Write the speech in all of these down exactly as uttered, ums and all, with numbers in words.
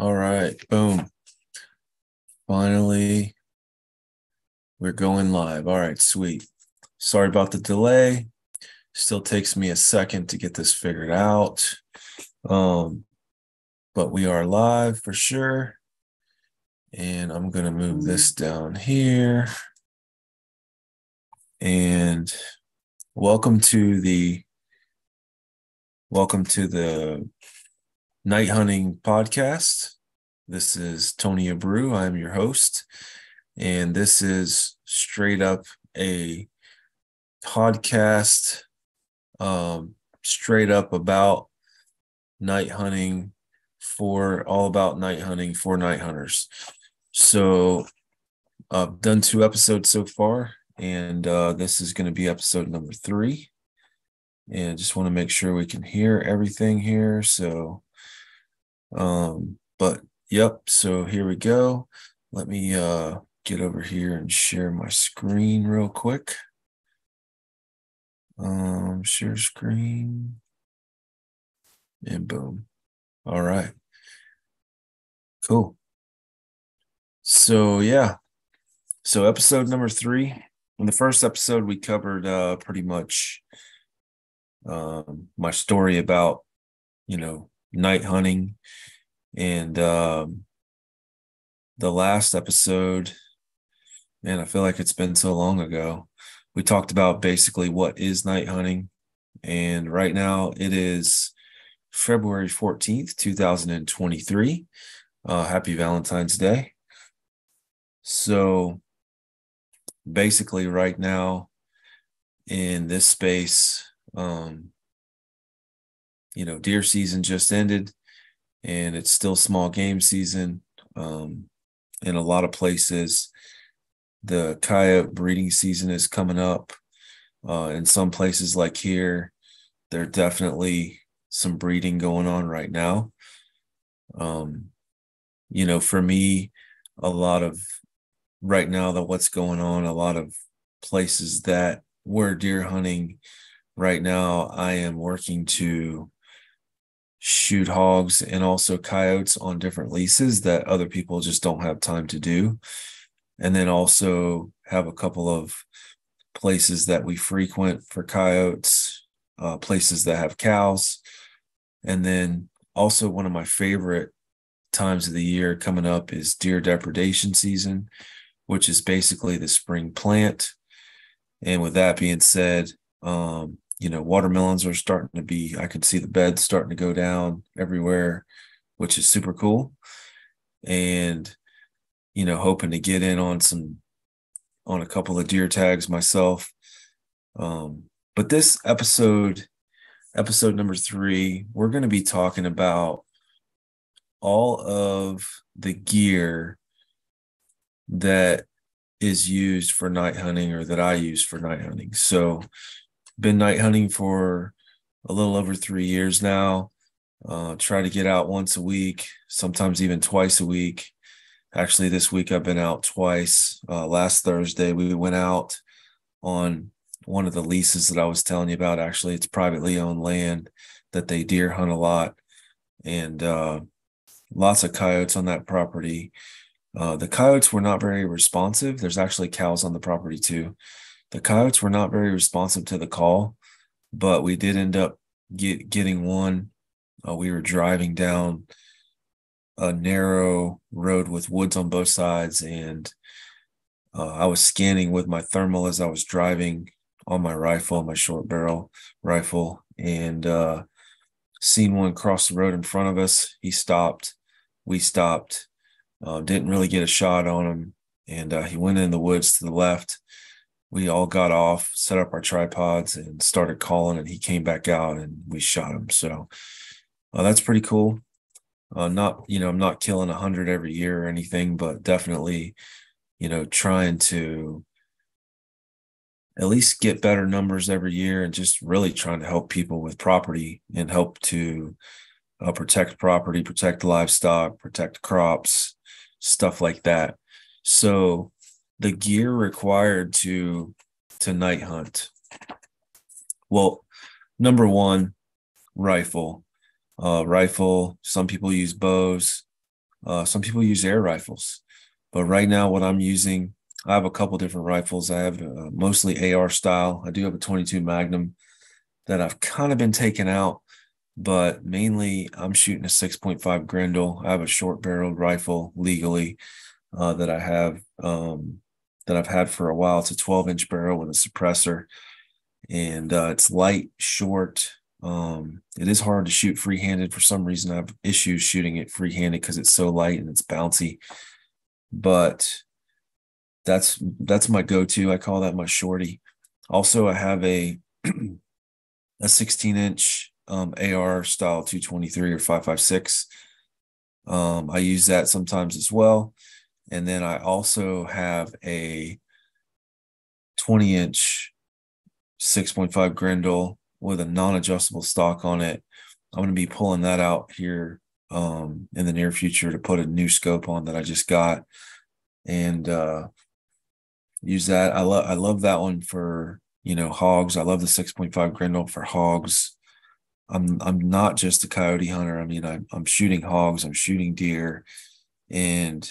All right, boom. Finally, we're going live. All right, sweet. Sorry about the delay. Still takes me a second to get this figured out. Um, but we are live for sure. And I'm going to move this down here. And welcome to the welcome to the Night Hunting Podcast. This is Tony Abreu. I'm your host, and this is straight up a podcast, um, straight up about night hunting for all about night hunting for night hunters. So I've done two episodes so far, and uh, this is going to be episode number three. And just want to make sure we can hear everything here. So, um, but yep. So here we go. Let me uh, get over here and share my screen real quick. Um, share screen. And boom. All right. Cool. So, yeah. So episode number three. In the first episode, we covered uh, pretty much um, my story about, you know, night hunting. And um, the last episode, man, I feel like it's been so long ago. We talked about basically what is night hunting. And right now it is February fourteenth, two thousand twenty-three. Uh, happy Valentine's Day. So basically right now in this space, um, you know, deer season just ended and it's still small game season. Um, in a lot of places, the coyote breeding season is coming up. Uh, in some places like here, there are definitely some breeding going on right now. Um, you know, for me, a lot of right now that what's going on, a lot of places that were deer hunting right now, I am working to shoot hogs and also coyotes on different leases that other people just don't have time to do. And then also have a couple of places that we frequent for coyotes, uh, places that have cows. And then also one of my favorite times of the year coming up is deer depredation season, which is basically the spring plant. And with that being said, um, you know, watermelons are starting to be, I can see the beds starting to go down everywhere, which is super cool. And, you know, hoping to get in on some, on a couple of deer tags myself. Um, but this episode, episode number three, we're going to be talking about all of the gear that is used for night hunting, or that I use for night hunting. So been night hunting for a little over three years now. Uh, try to get out once a week, sometimes even twice a week. Actually, this week I've been out twice. Uh, last Thursday, we went out on one of the leases that I was telling you about. Actually, it's privately owned land that they deer hunt a lot. And uh, lots of coyotes on that property. Uh, the coyotes were not very responsive. There's actually cows on the property too. The coyotes were not very responsive to the call, but we did end up get, getting one. Uh, we were driving down a narrow road with woods on both sides, and uh, I was scanning with my thermal as I was driving on my rifle, my short barrel rifle, and uh, seen one cross the road in front of us. He stopped. We stopped. Uh, didn't really get a shot on him, and uh, he went in the woods to the left. We all got off, set up our tripods, and started calling, and he came back out, and we shot him. So uh, that's pretty cool. Uh, not, you know, I'm not killing a hundred every year or anything, but definitely, you know, trying to at least get better numbers every year, and just really trying to help people with property and help to uh, protect property, protect livestock, protect crops, stuff like that. So the gear required to, to night hunt. Well, number one, rifle. Uh, rifle. Some people use bows. Uh, some people use air rifles, but right now what I'm using, I have a couple different rifles. I have uh, mostly A R style. I do have a twenty-two Magnum that I've kind of been taking out, but mainly I'm shooting a six point five Grendel. I have a short barreled rifle legally uh, that I have, um, that I've had for a while. It's a twelve inch barrel with a suppressor, and uh, it's light, short. Um, it is hard to shoot free-handed. For some reason, I have issues shooting it free-handed because it's so light and it's bouncy, but that's, that's my go-to. I call that my shorty. Also, I have a, a sixteen inch, um, A R style two twenty-three or five five six. Um, I use that sometimes as well. And then I also have a twenty inch six point five Grendel with a non-adjustable stock on it. I'm going to be pulling that out here um, in the near future to put a new scope on that I just got, and uh, use that. I love I love that one for, you know, hogs. I love the six point five Grendel for hogs. I'm I'm not just a coyote hunter. I mean, I'm I'm shooting hogs. I'm shooting deer, and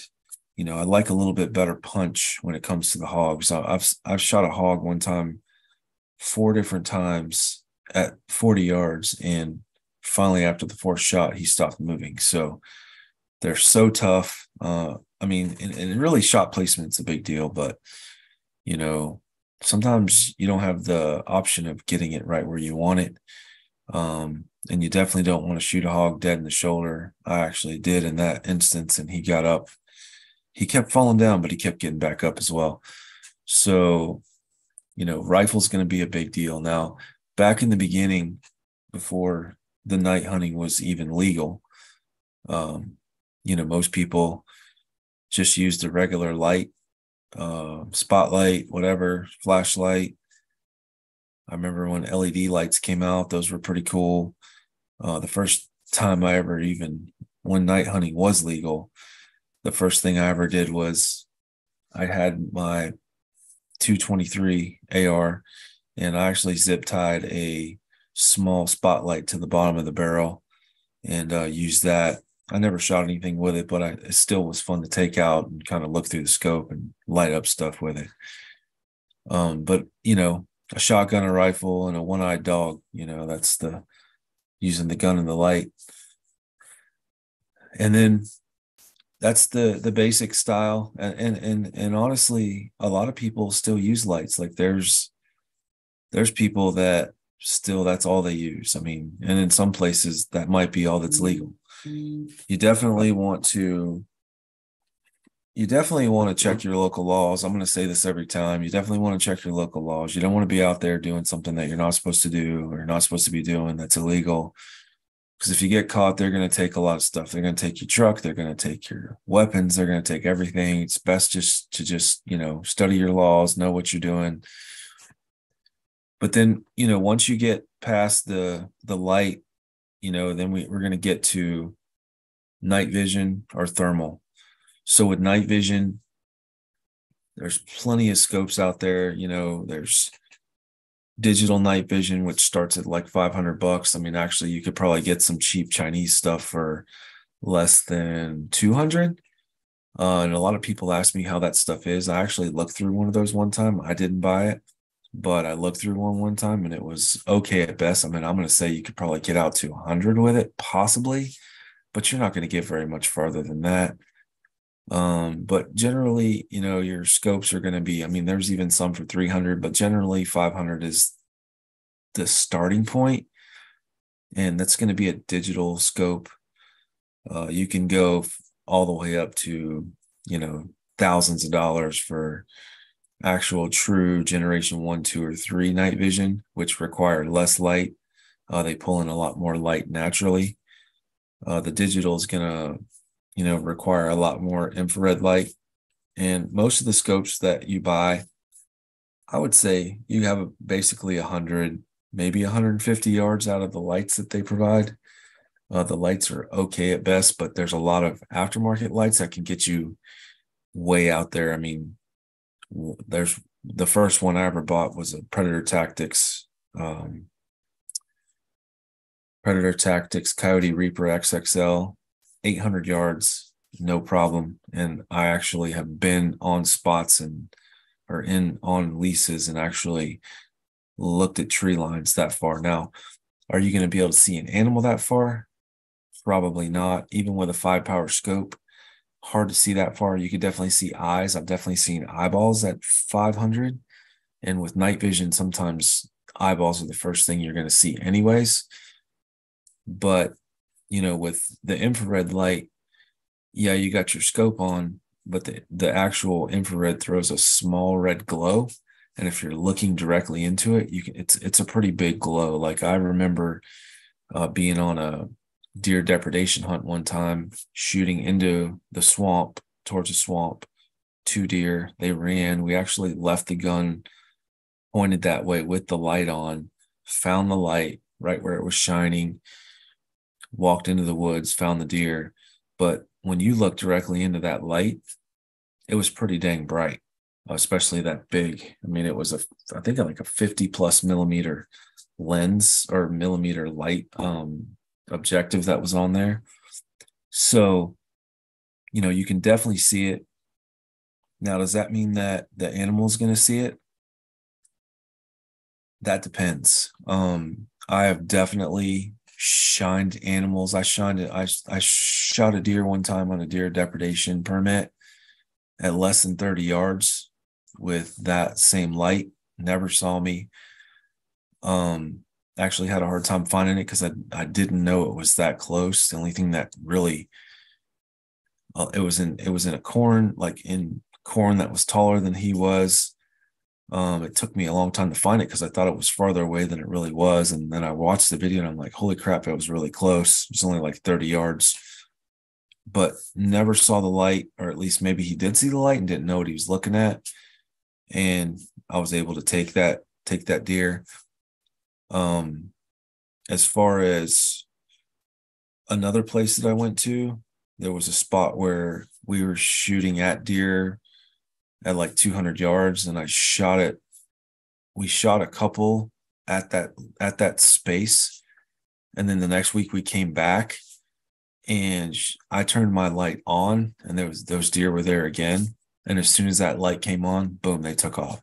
you know, I like a little bit better punch when it comes to the hogs. I, I've I've shot a hog one time, four different times, at forty yards, and finally after the fourth shot he stopped moving. So they're so tough. uh I mean, and, and really shot placement's a big deal, but you know, sometimes you don't have the option of getting it right where you want it, um and you definitely don't want to shoot a hog dead in the shoulder. I actually did in that instance, and he got up. He kept falling down, but he kept getting back up as well. So you know, rifle's going to be a big deal now. Back in the beginning, before the night hunting was even legal, um, you know, most people just used a regular light, uh, spotlight, whatever, flashlight. I remember when L E D lights came out, those were pretty cool. Uh, the first time I ever even, when night hunting was legal, the first thing I ever did was I had my two twenty-three A R, and I actually zip tied a small spotlight to the bottom of the barrel and uh, used that. I never shot anything with it, but I, it still was fun to take out and kind of look through the scope and light up stuff with it. Um, but, you know, a shotgun, a rifle, and a one-eyed dog, you know, that's the using the gun and the light. And then that's the the basic style. And, and, and, and honestly, a lot of people still use lights. Like there's, There's people that still, that's all they use. I mean, and in some places that might be all that's legal. You definitely want to, you definitely want to check your local laws. I'm going to say this every time. You definitely want to check your local laws. You don't want to be out there doing something that you're not supposed to do or you're not supposed to be doing that's illegal. Because if you get caught, they're going to take a lot of stuff. They're going to take your truck. They're going to take your weapons. They're going to take everything. It's best just to just, you know, study your laws, know what you're doing. But then, you know, once you get past the the light, you know, then we, we're going to get to night vision or thermal. So with night vision, there's plenty of scopes out there. You know, there's digital night vision, which starts at like five hundred bucks. I mean, actually, you could probably get some cheap Chinese stuff for less than two hundred. Uh, and a lot of people ask me how that stuff is. I actually looked through one of those one time. I didn't buy it, but I looked through one one time and it was okay at best. I mean, I'm going to say you could probably get out to one hundred with it, possibly, but you're not going to get very much farther than that. Um, but generally, you know, your scopes are going to be, I mean, there's even some for three hundred, but generally five hundred is the starting point. And that's going to be a digital scope. Uh, you can go all the way up to, you know, thousands of dollars for actual true generation one, two, or three night vision, which require less light. Uh, they pull in a lot more light naturally. Uh, the digital is going to, you know, require a lot more infrared light. And most of the scopes that you buy, I would say you have basically one hundred, maybe one hundred fifty yards out of the lights that they provide. Uh, the lights are okay at best, but there's a lot of aftermarket lights that can get you way out there. I mean, there's the first one I ever bought was a Predator Tactics, um, Predator Tactics Coyote Reaper X X L, eight hundred yards no problem. And I actually have been on spots and or in on leases and actually looked at tree lines that far. Now, are you going to be able to see an animal that far? Probably not. Even with a five power scope, hard to see that far. You could definitely see eyes. I've definitely seen eyeballs at five hundred. And with night vision, sometimes eyeballs are the first thing you're going to see anyways. But, you know, with the infrared light, yeah, you got your scope on, but the, the actual infrared throws a small red glow. And if you're looking directly into it, you can, it's, it's a pretty big glow. Like I remember uh, being on a deer depredation hunt one time, shooting into the swamp, towards a swamp, two deer, they ran. We actually left the gun pointed that way with the light on, found the light right where it was shining, walked into the woods, found the deer. But when you look directly into that light, it was pretty dang bright, especially that big. I mean, it was, a, I think like a fifty plus millimeter lens or millimeter light um, objective that was on there. So, you know, you can definitely see it. Now, does that mean that the animal is going to see it? That depends. Um, I have definitely shined animals. I shined it. I, I shot a deer one time on a deer depredation permit at less than thirty yards with that same light. Never saw me. Um, actually had a hard time finding it because I, I didn't know it was that close. The only thing that really, uh, it was in, it was in a corn, like in corn that was taller than he was. Um, it took me a long time to find it because I thought it was farther away than it really was. And then I watched the video and I'm like, holy crap, it was really close. It was only like thirty yards, but never saw the light, or at least maybe he did see the light and didn't know what he was looking at. And I was able to take that, take that deer. Um, as far as another place that I went to, there was a spot where we were shooting at deer at like two hundred yards, and I shot it. We shot a couple at that, at that space. And then the next week we came back and I turned my light on, and there was, those deer were there again. And as soon as that light came on, boom, they took off.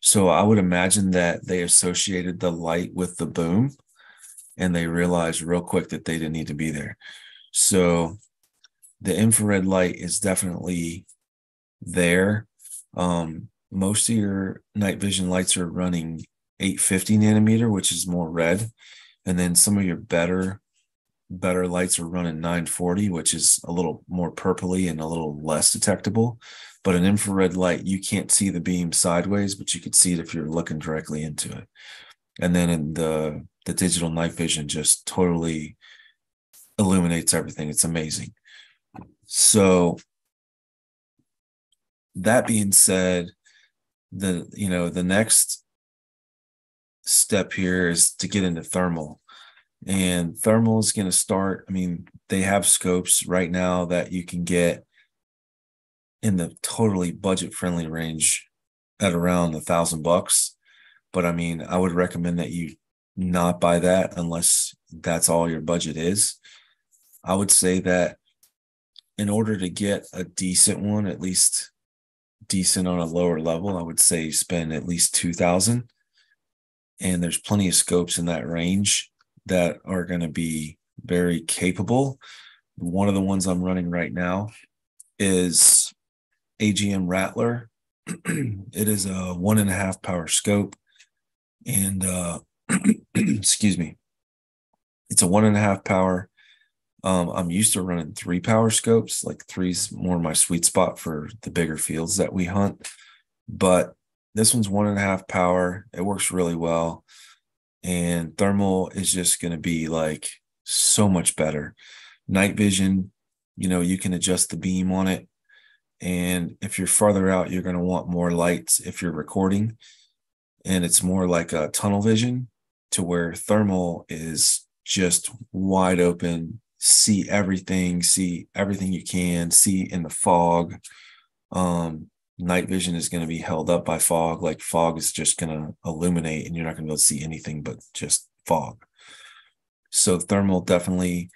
So I would imagine that they associated the light with the boom, and they realized real quick that they didn't need to be there. So the infrared light is definitely there. Um, most of your night vision lights are running eight fifty nanometer, which is more red. And then some of your better, better lights are running nine forty, which is a little more purpley and a little less detectable. But an infrared light, you can't see the beam sideways, but you could see it if you're looking directly into it. And then in the, the digital night vision just totally illuminates everything. It's amazing. So that being said, the, you know, the next step here is to get into thermal, and thermal is going to start. I mean, they have scopes right now that you can get in the totally budget friendly range at around a thousand bucks. But I mean, I would recommend that you not buy that unless that's all your budget is. I would say that in order to get a decent one, at least decent on a lower level, I would say spend at least two thousand dollars. And there's plenty of scopes in that range that are going to be very capable. One of the ones I'm running right now is A G M Rattler. It is a one and a half power scope. And uh, excuse me, it's a one and a half power. Um, I'm used to running three power scopes. Like three's more my sweet spot for the bigger fields that we hunt, but this one's one and a half power. It works really well. And thermal is just going to be like so much better. Night vision, you know, you can adjust the beam on it. And if you're farther out, you're going to want more lights if you're recording. And it's more like a tunnel vision, to where thermal is just wide open. See everything, see everything you can, see in the fog. Um, night vision is going to be held up by fog. Like fog is just going to illuminate and you're not going to be able to see anything but just fog. So thermal, definitely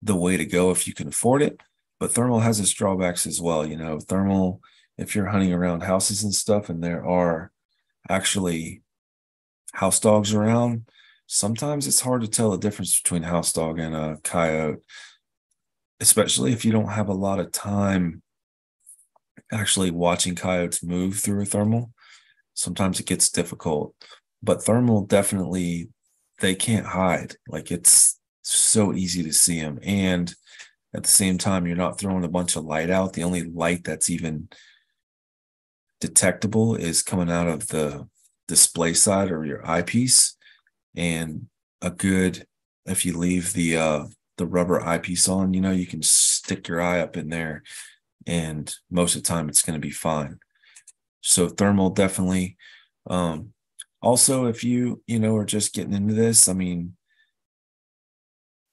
the way to go if you can afford it. But thermal has its drawbacks as well. You know, thermal, if you're hunting around houses and stuff, and there are actually house dogs around, sometimes it's hard to tell the difference between house dog and a coyote, especially if you don't have a lot of time actually watching coyotes move through a thermal. Sometimes it gets difficult, but thermal definitely, they can't hide. Like, it's so easy to see them. And at the same time, you're not throwing a bunch of light out. The only light that's even detectable is coming out of the display side or your eyepiece. And a good, if you leave the uh, the rubber eyepiece on, you know, you can stick your eye up in there, and most of the time it's going to be fine. So thermal, definitely. Um, also, if you, you know, are just getting into this, I mean,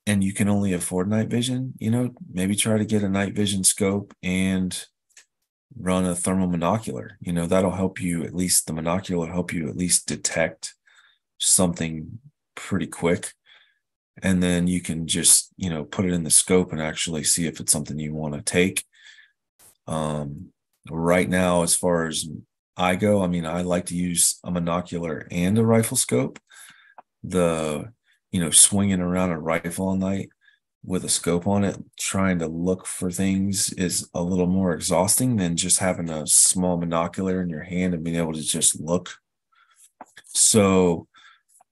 and you can only afford night vision, you know, maybe try to get a night vision scope and run a thermal monocular. You know, that'll help you, at least the monocular will help you at least detect something pretty quick, and then you can just, you know, put it in the scope and actually see if it's something you want to take. Um right now, as far as I go, I mean, I like to use a monocular and a rifle scope. The, you know, swinging around a rifle all night with a scope on it trying to look for things is a little more exhausting than just having a small monocular in your hand and being able to just look. So,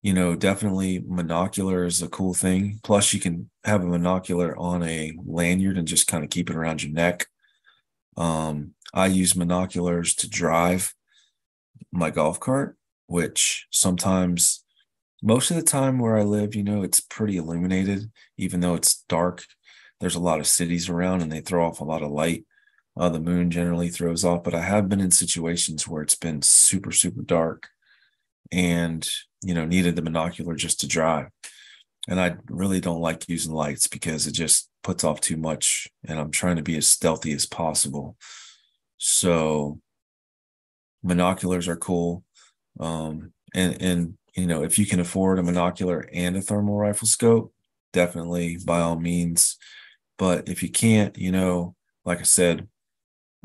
you know, definitely monocular is a cool thing. Plus, you can have a monocular on a lanyard and just kind of keep it around your neck. Um, I use monoculars to drive my golf cart, which sometimes, most of the time where I live, you know, it's pretty illuminated, even though it's dark. There's a lot of cities around and they throw off a lot of light. Uh, the moon generally throws off, but I have been in situations where it's been super, super dark and, you know, needed the monocular just to drive. And I really don't like using lights because it just puts off too much, and I'm trying to be as stealthy as possible. So monoculars are cool. Um, and, and, you know, if you can afford a monocular and a thermal rifle scope, definitely by all means. But if you can't, you know, like I said,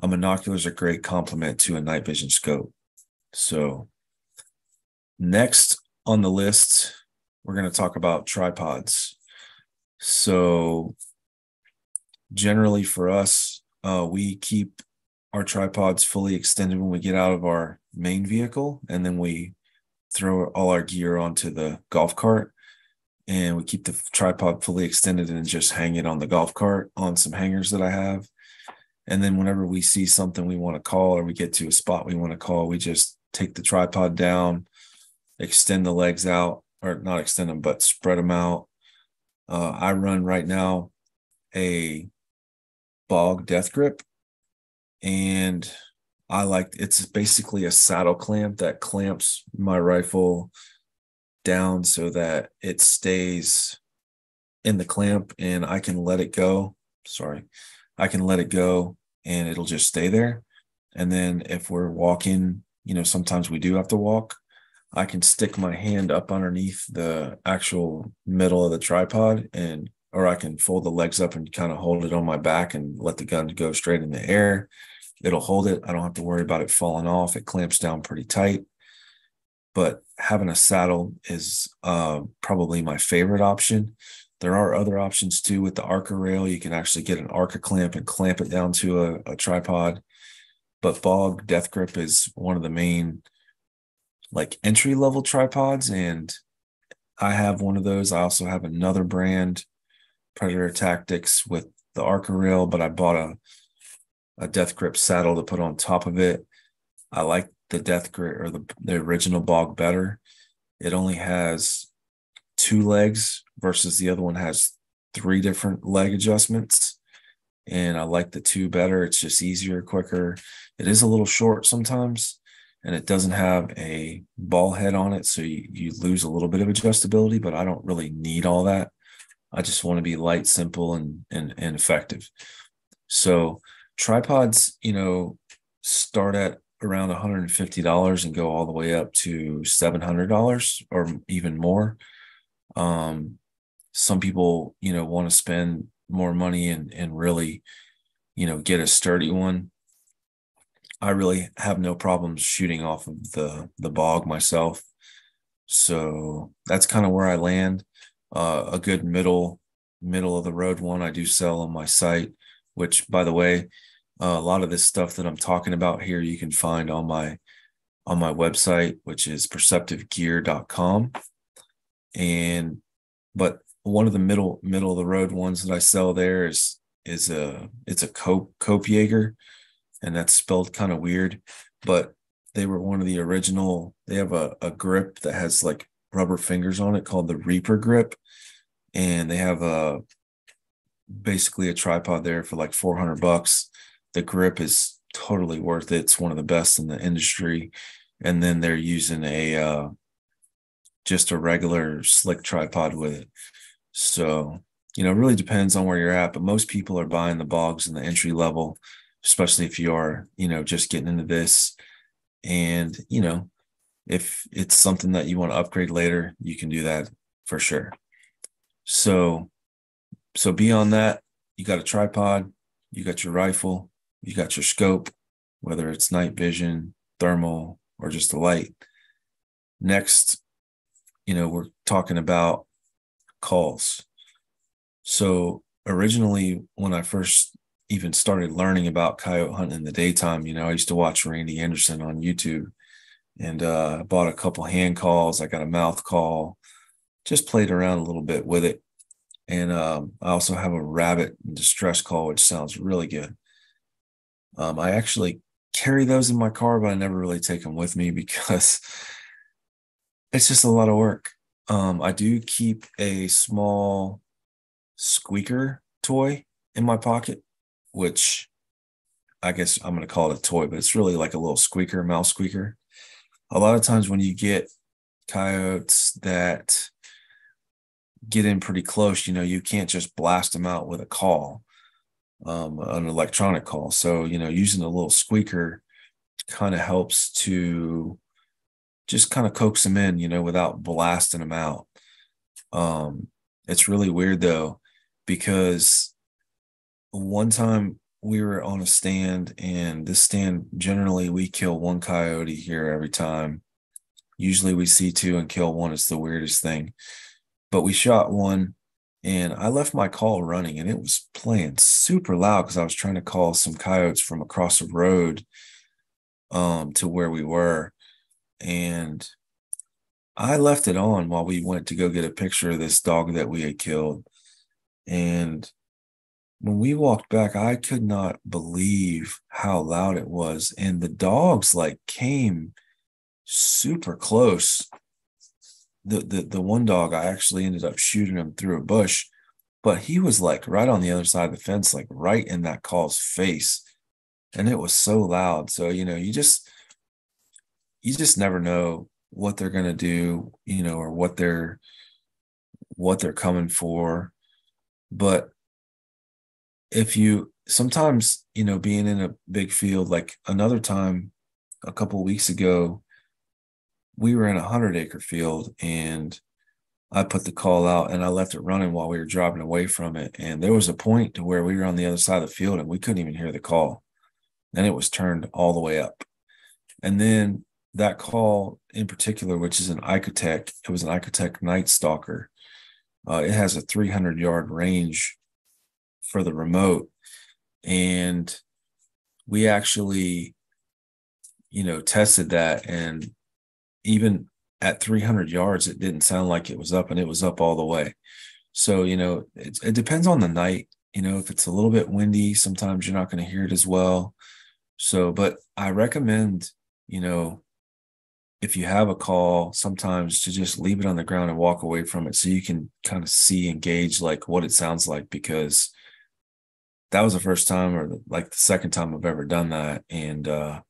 a monocular is a great complement to a night vision scope. So next on the list, we're going to talk about tripods. So generally for us, uh, we keep our tripods fully extended when we get out of our main vehicle, and then we throw all our gear onto the golf cart, and we keep the tripod fully extended and just hang it on the golf cart on some hangers that I have. And then whenever we see something we want to call, or we get to a spot we want to call, we just take the tripod down, extend the legs out, or not extend them, but spread them out. Uh, I run right now a Bog Death Grip, and I like, it's basically a saddle clamp that clamps my rifle down so that it stays in the clamp and I can let it go. Sorry, I can let it go and it'll just stay there. And then if we're walking, you know, sometimes we do have to walk, I can stick my hand up underneath the actual middle of the tripod, and or I can fold the legs up and kind of hold it on my back and let the gun go straight in the air. It'll hold it. I don't have to worry about it falling off. It clamps down pretty tight. But having a saddle is uh, probably my favorite option. There are other options too. With the ARCA rail, you can actually get an ARCA clamp and clamp it down to a, a tripod. But Bog Death Grip is one of the main, like, entry-level tripods, and I have one of those. I also have another brand, Predator Tactics, with the ARCA rail, but I bought a, a Death Grip saddle to put on top of it. I like the Death Grip, or the, the original Bog better. It only has two legs versus the other one has three different leg adjustments, and I like the two better. It's just easier, quicker. It is a little short sometimes, and it doesn't have a ball head on it, so you, you lose a little bit of adjustability, but I don't really need all that. I just want to be light, simple, and, and, and effective. So tripods, you know, start at around one hundred fifty dollars and go all the way up to seven hundred dollars or even more. Um, some people, you know, want to spend more money and, and really you know, get a sturdy one. I really have no problems shooting off of the, the bog myself. So that's kind of where I land. Uh, a good middle, middle of the road one I do sell on my site, which, by the way, uh, a lot of this stuff that I'm talking about here, you can find on my, on my website, which is perceptive gear dot com. And, but one of the middle, middle of the road ones that I sell there is, is a, it's a Cope, Cope Jaeger. And that's spelled kind of weird, but they were one of the original. They have a, a grip that has like rubber fingers on it called the Reaper grip. And they have a basically a tripod there for like four hundred bucks. The grip is totally worth it. It's one of the best in the industry. And then they're using a uh, just a regular slick tripod with it. So, you know, it really depends on where you're at, but most people are buying the bogs in the entry level, especially if you are, you know, just getting into this. And, you know, if it's something that you want to upgrade later, you can do that for sure. So, so beyond that, you got a tripod, you got your rifle, you got your scope, whether it's night vision, thermal, or just a light. Next, you know, we're talking about calls. So originally, when I first even started learning about coyote hunting in the daytime, you know, I used to watch Randy Anderson on YouTube, and uh, bought a couple hand calls. I got a mouth call, just played around a little bit with it. And um, I also have a rabbit distress call, which sounds really good. Um, I actually carry those in my car, but I never really take them with me because it's just a lot of work. Um, I do keep a small squeaker toy in my pocket, which I guess I'm going to call it a toy, but it's really like a little squeaker, mouse squeaker. A lot of times when you get coyotes that get in pretty close, you know, you can't just blast them out with a call, um, an electronic call. So, you know, using a little squeaker kind of helps to just kind of coax them in, you know, without blasting them out. Um, it's really weird though, because one time we were on a stand, and this stand, generally we kill one coyote here every time. Usually we see two and kill one. It's the weirdest thing. But we shot one, and I left my call running, and it was playing super loud because I was trying to call some coyotes from across the road um, to where we were. And I left it on while we went to go get a picture of this dog that we had killed. And when we walked back, I could not believe how loud it was. And the dogs like came super close. The, the, the one dog, I actually ended up shooting him through a bush, but he was like right on the other side of the fence, like right in that call's face. And it was so loud. So, you know, you just, you just never know what they're going to do, you know, or what they're, what they're coming for. But if you sometimes, you know, being in a big field, like another time a couple of weeks ago, we were in a hundred acre field, and I put the call out and I left it running while we were driving away from it. And there was a point to where we were on the other side of the field and we couldn't even hear the call, and it was turned all the way up. And then that call in particular, which is an ICOTEC, it was an ICOTEC Night Stalker. Uh, it has a three hundred yard range for the remote, and we actually, you know, tested that, and even at three hundred yards it didn't sound like it was up, and it was up all the way. So, you know, it, it depends on the night. You know, if it's a little bit windy, sometimes you're not going to hear it as well. So, but I recommend, you know, if you have a call, sometimes to just leave it on the ground and walk away from it, so you can kind of see and gauge like what it sounds like, because that was the first time, or like the second time I've ever done that. And uh,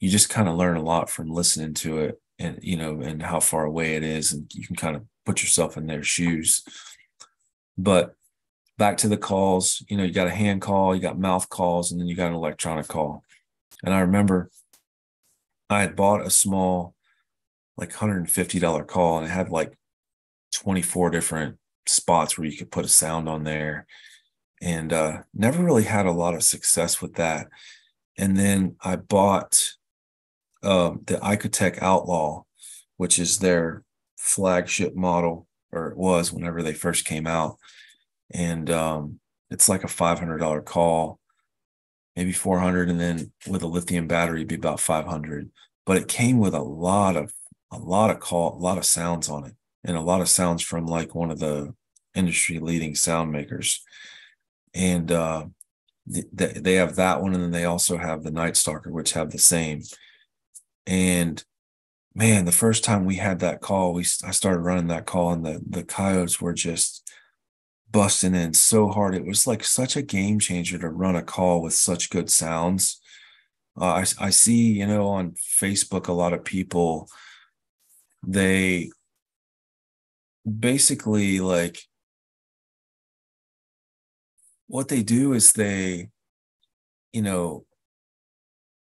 you just kind of learn a lot from listening to it, and, you know, and how far away it is, and you can kind of put yourself in their shoes. But back to the calls, you know, you got a hand call, you got mouth calls, and then you got an electronic call. And I remember I had bought a small, like one hundred fifty dollar call, and it had like twenty-four different spots where you could put a sound on there. and uh, never really had a lot of success with that. And then I bought um, the ICOTEC Outlaw, which is their flagship model, or it was whenever they first came out. And um, it's like a five hundred dollar call, maybe four hundred, and then with a lithium battery, it'd be about five hundred. But it came with a lot of a lot of call, a lot of sounds on it, and a lot of sounds from like one of the industry leading sound makers. And uh, th they have that one, and then they also have the Night Stalker, which have the same. And man, the first time we had that call, we I started running that call, and the the coyotes were just busting in so hard. It was like such a game changer to run a call with such good sounds. Uh, I I see, you know, on Facebook, a lot of people, they basically like what they do is they, you know,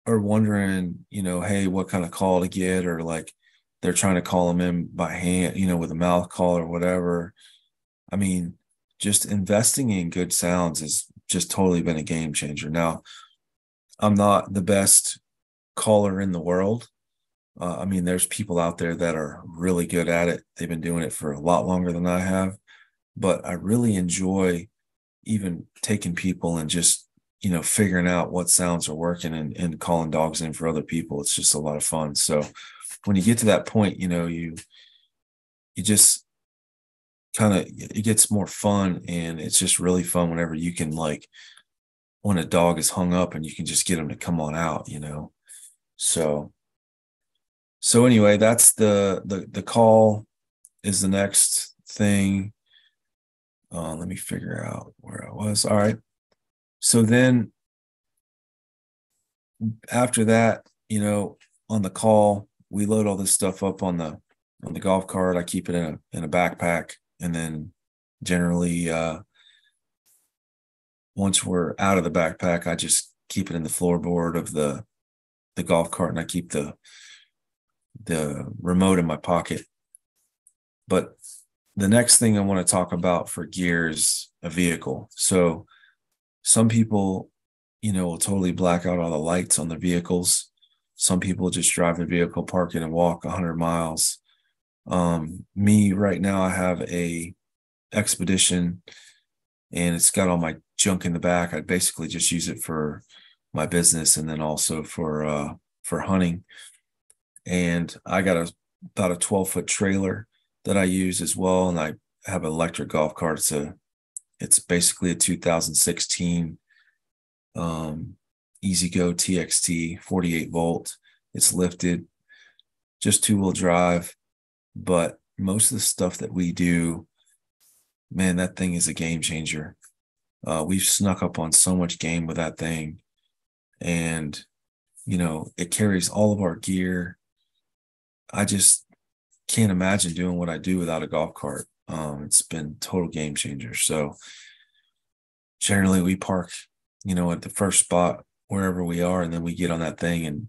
are wondering, you know, hey, what kind of call to get, or like they're trying to call them in by hand, you know, with a mouth call or whatever. I mean, just investing in good sounds has just totally been a game changer. Now, I'm not the best caller in the world. Uh, I mean, there's people out there that are really good at it. They've been doing it for a lot longer than I have, but I really enjoy even taking people and just, you know, figuring out what sounds are working and, and calling dogs in for other people. It's just a lot of fun. So when you get to that point, you know, you, you just kind of, it gets more fun, and it's just really fun whenever you can, like, when a dog is hung up and you can just get them to come on out, you know? So, so anyway, that's the, the, the call is the next thing. Uh, let me figure out where I was. All right. So then after that, you know, on the call, we load all this stuff up on the, on the golf cart. I keep it in a, in a backpack. And then generally, uh, once we're out of the backpack, I just keep it in the floorboard of the, the golf cart, and I keep the, the remote in my pocket. But the next thing I want to talk about for gear is a vehicle. So some people, you know, will totally black out all the lights on their vehicles. Some people just drive their vehicle, park it, and walk a hundred miles. Um, me right now, I have a Expedition, and it's got all my junk in the back. I basically just use it for my business, and then also for uh, for hunting. And I got a about a twelve foot trailer that I use as well, and I have an electric golf cart. It's a it's basically a two thousand sixteen um, EasyGo T X T, forty-eight volt. It's lifted, just two wheel drive. But most of the stuff that we do, man, that thing is a game changer. Uh, we've snuck up on so much game with that thing. And, you know, it carries all of our gear. I just can't imagine doing what I do without a golf cart. Um, it's been total game changer. So generally we park, you know, at the first spot wherever we are, and then we get on that thing. And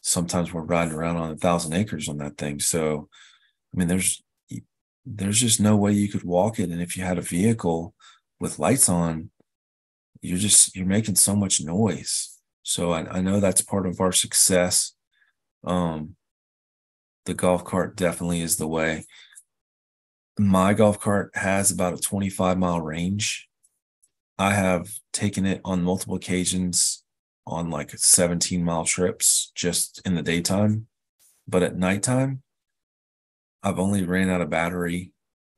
sometimes we're riding around on a thousand acres on that thing. So, I mean, there's there's just no way you could walk it. And if you had a vehicle with lights on, you're just, you're making so much noise. So I, I know that's part of our success. Um, the golf cart definitely is the way. My golf cart has about a twenty-five mile range. I have taken it on multiple occasions on like seventeen mile trips just in the daytime, but at nighttime, I've only ran out of battery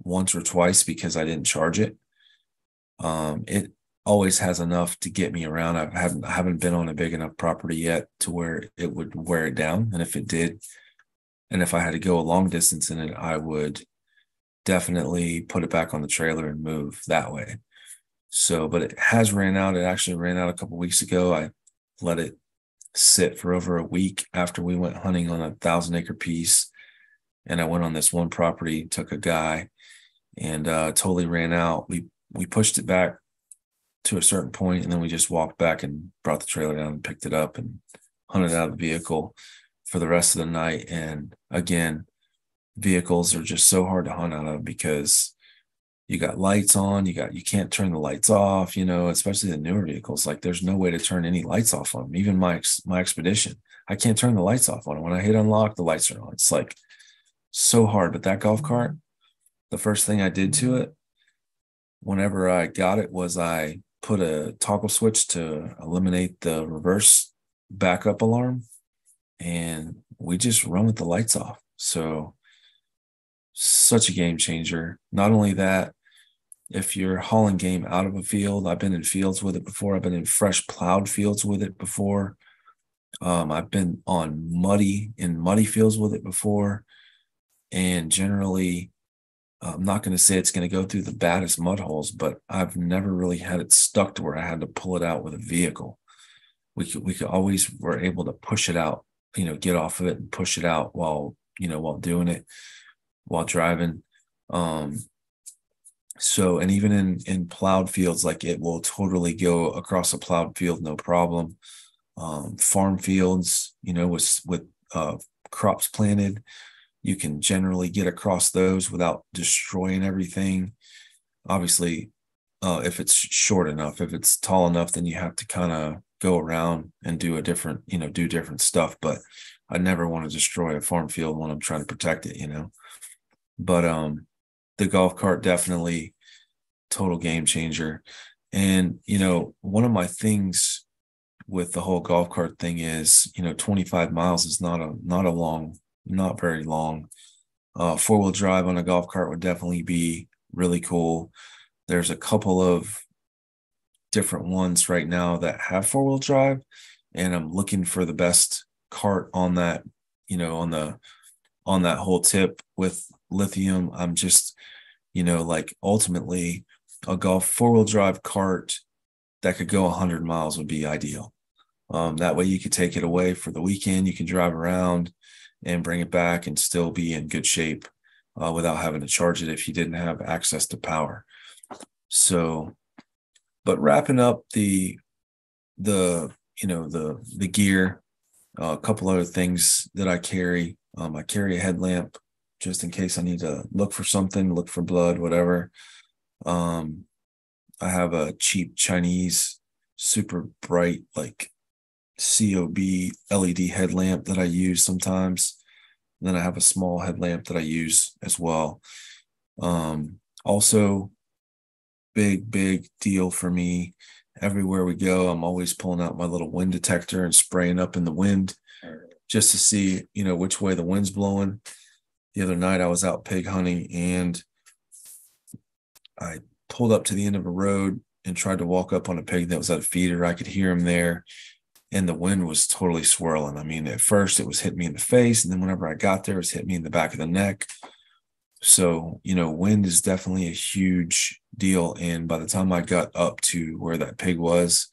once or twice because I didn't charge it. Um, it always has enough to get me around. I haven't, I haven't been on a big enough property yet to where it would wear it down. And if it did, and if I had to go a long distance in it, I would definitely put it back on the trailer and move that way. So, but it has ran out. It actually ran out a couple of weeks ago. I let it sit for over a week after we went hunting on a thousand acre piece. And I went on this one property, took a guy, and uh, totally ran out. We we pushed it back to a certain point, and then we just walked back and brought the trailer down and picked it up and hunted out of the vehicle for the rest of the night. And again, vehicles are just so hard to hunt out of because you got lights on, you got, you can't turn the lights off, you know, especially the newer vehicles. Like there's no way to turn any lights off on them. Even my, my Expedition, I can't turn the lights off on it. When I hit unlock, the lights are on. It's like so hard. But that golf cart, the first thing I did to it whenever I got it was I put a toggle switch to eliminate the reverse backup alarm, and we just run with the lights off. So such a game changer. Not only that, if you're hauling game out of a field, I've been in fields with it before. I've been in fresh plowed fields with it before. Um, I've been on muddy in muddy fields with it before. And generally, I'm not going to say it's going to go through the baddest mud holes, but I've never really had it stuck to where I had to pull it out with a vehicle. We could, we could always were able to push it out, you know, get off of it and push it out while, you know, while doing it, while driving. Um, so, and even in, in plowed fields, like it will totally go across a plowed field, no problem. Um, farm fields, you know, with, with uh, crops planted, you can generally get across those without destroying everything. Obviously, uh, if it's short enough, if it's tall enough, then you have to kind of go around and do a different, you know, do different stuff. But I never want to destroy a farm field when I'm trying to protect it, you know. But um, the golf cart, definitely total game changer. And, you know, one of my things with the whole golf cart thing is, you know, twenty-five miles is not a, not a long, not very long. Uh, four-wheel drive on a golf cart would definitely be really cool. There's a couple of different ones right now that have four-wheel drive, and I'm looking for the best cart on that, you know, on the on that whole tip with lithium. I'm just, you know, like ultimately a golf four-wheel drive cart that could go one hundred miles would be ideal. Um, that way you could take it away for the weekend, you can drive around and bring it back and still be in good shape uh, without having to charge it if you didn't have access to power. So, but wrapping up the, the, you know, the, the gear, uh, a couple other things that I carry. Um, I carry a headlamp just in case I need to look for something, look for blood, whatever. Um, I have a cheap Chinese, super bright, like C O B L E D headlamp that I use sometimes. And then I have a small headlamp that I use as well. Um, also, big, big deal for me. Everywhere we go, I'm always pulling out my little wind detector and spraying up in the wind just to see, you know, which way the wind's blowing. The other night I was out pig hunting and I pulled up to the end of a road and tried to walk up on a pig that was at a feeder. I could hear him there. And the wind was totally swirling. I mean, at first it was hitting me in the face. And then whenever I got there, it was hitting me in the back of the neck. So, you know, wind is definitely a huge deal. And by the time I got up to where that pig was,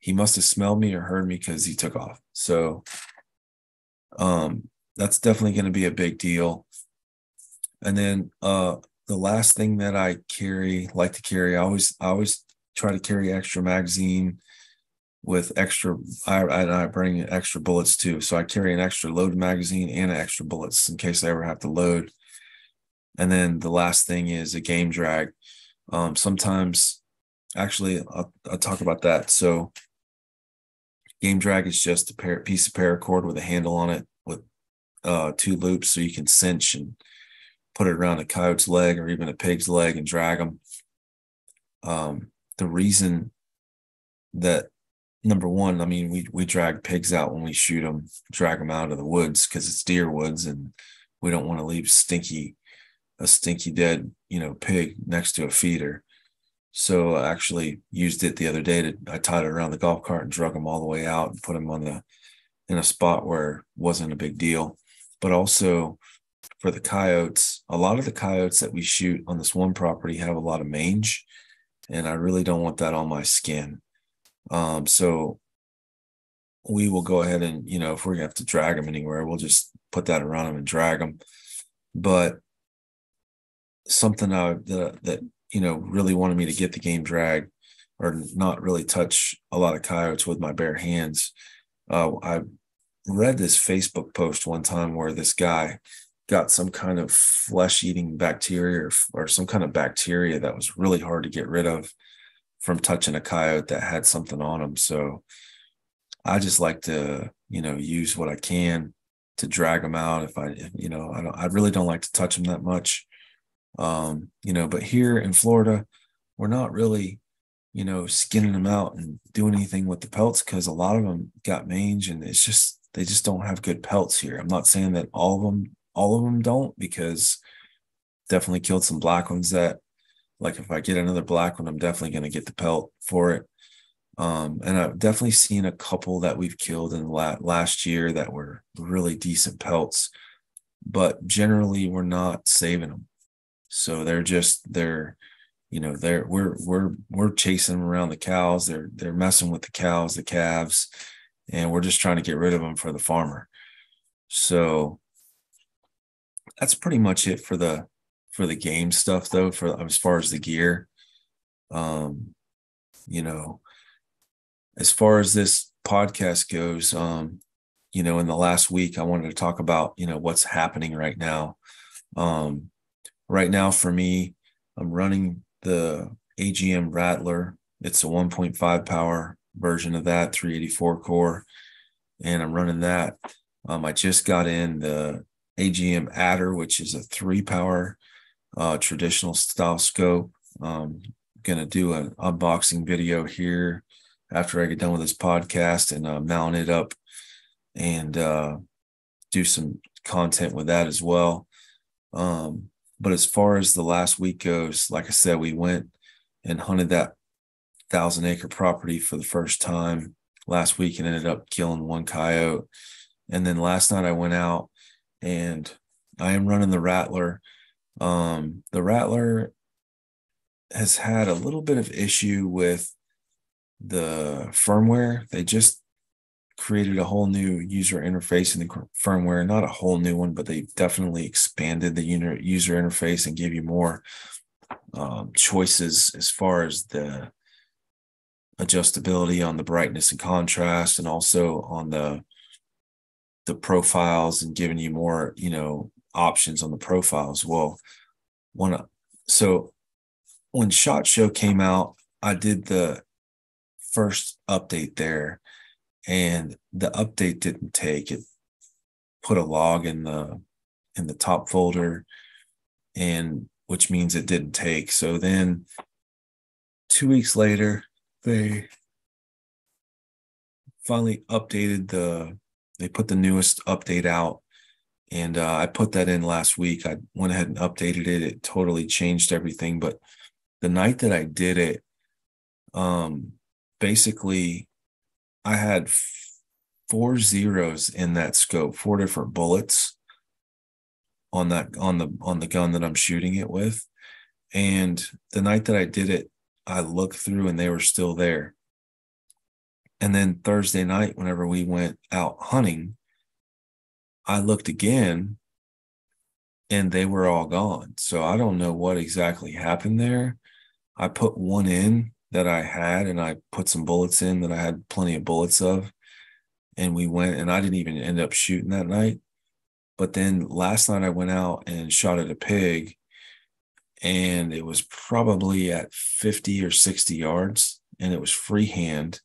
he must have smelled me or heard me because he took off. So um, that's definitely going to be a big deal. And then uh, the last thing that I carry, like to carry, I always, I always try to carry extra magazine with extra, I, I bring extra bullets too. So I carry an extra load magazine and an extra bullets in case I ever have to load. And then the last thing is a game drag. Um, sometimes, actually, I'll, I'll talk about that. So game drag is just a pair, piece of paracord with a handle on it with uh, two loops so you can cinch and put it around a coyote's leg or even a pig's leg and drag them. Um, the reason that, number one, I mean, we, we drag pigs out when we shoot them, drag them out of the woods because it's deer woods and we don't want to leave stinky, a stinky dead, you know, pig next to a feeder. So I actually used it the other day to, I tied it around the golf cart and drug them all the way out and put them on the, in a spot where it wasn't a big deal. But also for the coyotes, a lot of the coyotes that we shoot on this one property have a lot of mange and I really don't want that on my skin. Um, so we will go ahead and, you know, if we're going to have to drag them anywhere, we'll just put that around them and drag them. But something I, that, that, you know, really wanted me to get the game drag or not really touch a lot of coyotes with my bare hands. Uh, I read this Facebook post one time where this guy got some kind of flesh-eating bacteria or, or some kind of bacteria that was really hard to get rid of from touching a coyote that had something on them. So I just like to, you know, use what I can to drag them out. If I, if, you know, I don't, I really don't like to touch them that much. Um, you know, but here in Florida, we're not really, you know, skinning them out and doing anything with the pelts, because a lot of them got mange, and it's just, they just don't have good pelts here. I'm not saying that all of them, all of them don't, because definitely killed some black ones that, like, if I get another black one, I'm definitely going to get the pelt for it. Um, and I've definitely seen a couple that we've killed in la- last year that were really decent pelts, but generally we're not saving them. So they're just, they're, you know, they're, we're, we're, we're chasing them around the cows. They're, they're messing with the cows, the calves, and we're just trying to get rid of them for the farmer. So that's pretty much it for the, for the game stuff, though, for as far as the gear. Um, you know, as far as this podcast goes, um, you know, in the last week, I wanted to talk about, you know, what's happening right now. Um, right now for me, I'm running the A G M Rattler. It's a one point five power version of that, three eighty-four core. And I'm running that. Um, I just got in the A G M Adder, which is a three power uh, traditional style scope. Um, going to do an unboxing video here after I get done with this podcast, and uh, mount it up and uh, do some content with that as well. Um, but as far as the last week goes, like I said, we went and hunted that thousand acre property for the first time last week and ended up killing one coyote. And then last night I went out and I am running the Rattler. Um, the Rattler has had a little bit of issue with the firmware. They just created a whole new user interface in the firmware, not a whole new one, but they definitely expanded the user interface and gave you more um, choices as far as the adjustability on the brightness and contrast, and also on the the profiles, and giving you more, you know, options on the profiles. Well, one, so when SHOT Show came out, I did the first update there, and the update didn't take it. Put a log in the in the top folder, and which means it didn't take. So then two weeks later, they finally updated the. They put the newest update out, and uh, I put that in last week. I went ahead and updated it. It totally changed everything. But the night that I did it, um. basically, I had four zeros in that scope, four different bullets on that on the on the gun that I'm shooting it with. And the night that I did it, I looked through and they were still there. And then Thursday night, whenever we went out hunting, I looked again and they were all gone. So I don't know what exactly happened there. I put one in that I had, and I put some bullets in that I had plenty of bullets of, and we went, and I didn't even end up shooting that night. But then last night I went out and shot at a pig, and it was probably at fifty or sixty yards, and it was freehand.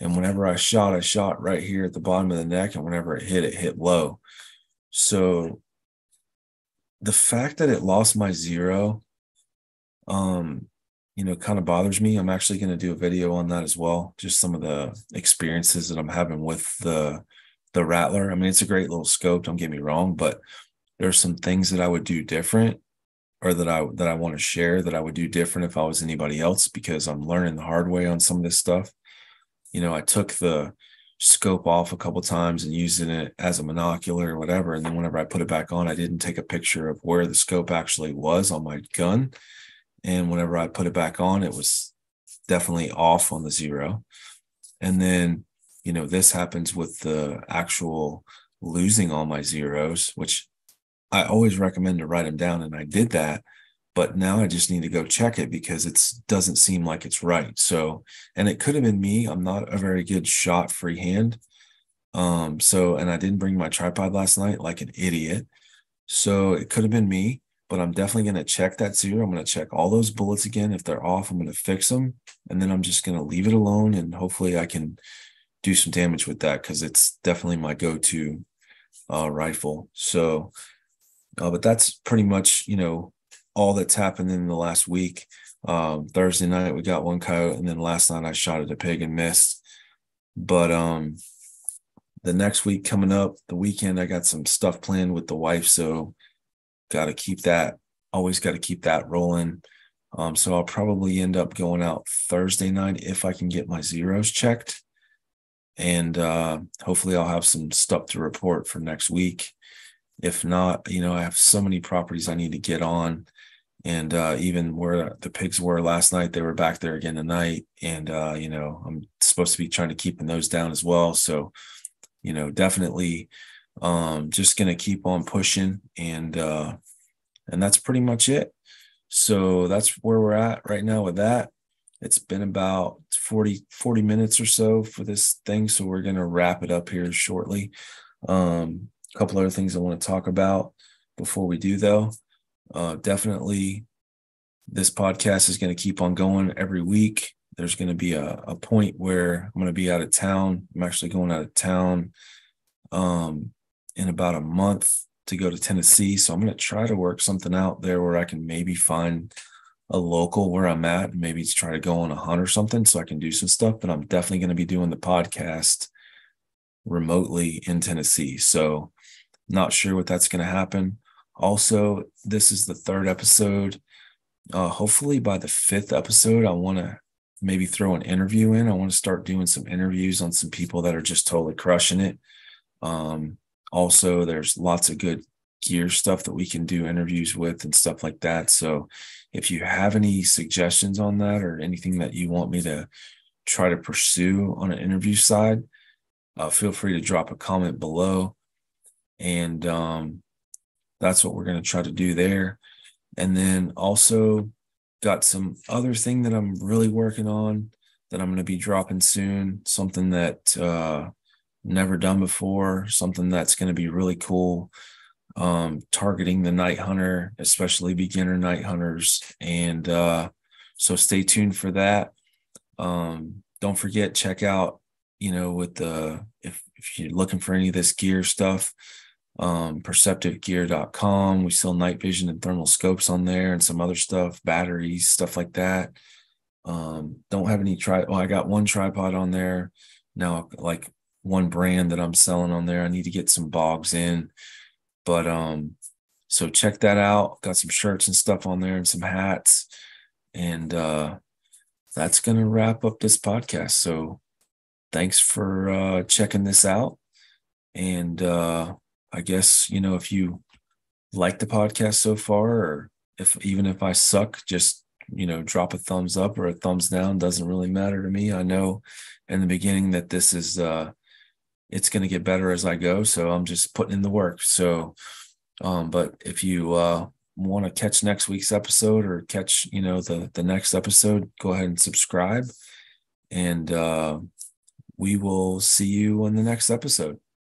And whenever I shot, I shot right here at the bottom of the neck, and whenever it hit, it hit low. So the fact that it lost my zero, um, you know, kind of bothers me. I'm actually going to do a video on that as well. Just some of the experiences that I'm having with the, the Rattler. I mean, it's a great little scope, don't get me wrong, but there's some things that I would do different, or that I, that I want to share that I would do different if I was anybody else, because I'm learning the hard way on some of this stuff. You know, I took the scope off a couple of times and using it as a monocular or whatever. And then whenever I put it back on, I didn't take a picture of where the scope actually was on my gun. And whenever I put it back on, it was definitely off on the zero. And then, you know, this happens with the actual losing all my zeros, which I always recommend to write them down. And I did that, but now I just need to go check it, because it doesn't seem like it's right. So, and it could have been me. I'm not a very good shot freehand. Um, so, and I didn't bring my tripod last night like an idiot. So it could have been me, but I'm definitely going to check that zero. I'm going to check all those bullets again. If they're off, I'm going to fix them. And then I'm just going to leave it alone. And hopefully I can do some damage with that, because it's definitely my go-to uh, rifle. So, uh, but that's pretty much, you know, all that's happened in the last week. Um, Thursday night, we got one coyote. And then last night I shot at a pig and missed. But um, the next week coming up, the weekend, I got some stuff planned with the wife. So, got to keep that, always got to keep that rolling. Um, so I'll probably end up going out Thursday night if I can get my zeros checked. And uh, hopefully I'll have some stuff to report for next week. If not, you know, I have so many properties I need to get on. And uh, even where the pigs were last night, they were back there again tonight. And, uh, you know, I'm supposed to be trying to keep those down as well. So, you know, definitely um just gonna keep on pushing, and uh and that's pretty much it. So that's where we're at right now with that. It's been about forty minutes or so for this thing, so we're gonna wrap it up here shortly. Um a couple other things I want to talk about before we do, though. Uh definitely this podcast is going to keep on going every week. There's going to be a, a point where I'm going to be out of town. I'm actually going out of town um in about a month to go to Tennessee. So I'm going to try to work something out there where I can maybe find a local where I'm at and maybe try to go on a hunt or something so I can do some stuff. But I'm definitely going to be doing the podcast remotely in Tennessee. So not sure what that's going to happen. Also, this is the third episode. Uh, hopefully by the fifth episode, I want to maybe throw an interview in. I want to start doing some interviews on some people that are just totally crushing it. Um, also there's lots of good gear stuff that we can do interviews with and stuff like that. So if you have any suggestions on that or anything that you want me to try to pursue on an interview side, uh, feel free to drop a comment below. And, um, that's what we're going to try to do there. And then also got some other thing that I'm really working on that I'm going to be dropping soon, something that, uh, never done before, something that's going to be really cool, um, targeting the night hunter, especially beginner night hunters. And uh, so stay tuned for that. Um, don't forget, check out, you know, with the, if, if you're looking for any of this gear stuff, um, perceptive gear dot com. We sell night vision and thermal scopes on there and some other stuff, batteries, stuff like that. Um, don't have any tri-, oh, I got one tripod on there now, like one brand that I'm selling on there. I need to get some bogs in, but, um, so check that out. Got some shirts and stuff on there and some hats, and, uh, that's going to wrap up this podcast. So thanks for, uh, checking this out. And, uh, I guess, you know, if you like the podcast so far, or if, even if I suck, just, you know, drop a thumbs up or a thumbs down. Doesn't really matter to me. I know in the beginning that this is, uh, it's going to get better as I go. So I'm just putting in the work. So, um, but if you uh, want to catch next week's episode or catch, you know, the, the next episode, go ahead and subscribe, and uh, we will see you on the next episode.